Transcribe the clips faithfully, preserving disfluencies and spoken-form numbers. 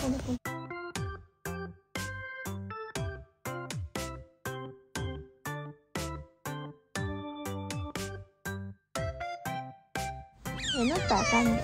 猫。え、ノットあかんねん。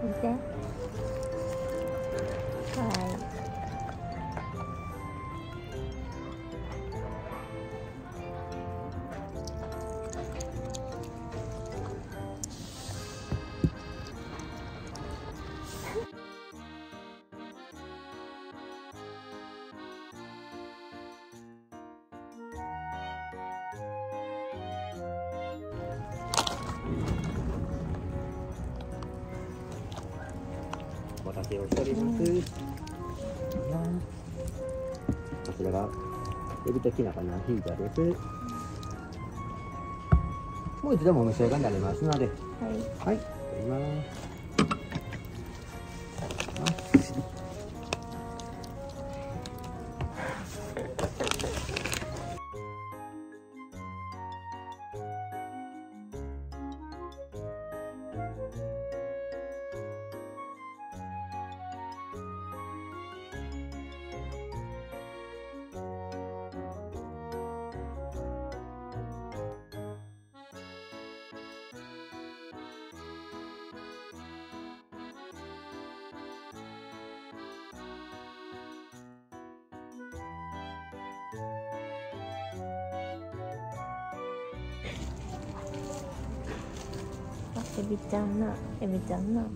見て、はい。お待たせをしております。うん、こちらがエビときな粉のヒーターです。もう一度もお召し上がりになりますので、はい、はい、いただきます。エビちゃんな、エビちゃんな。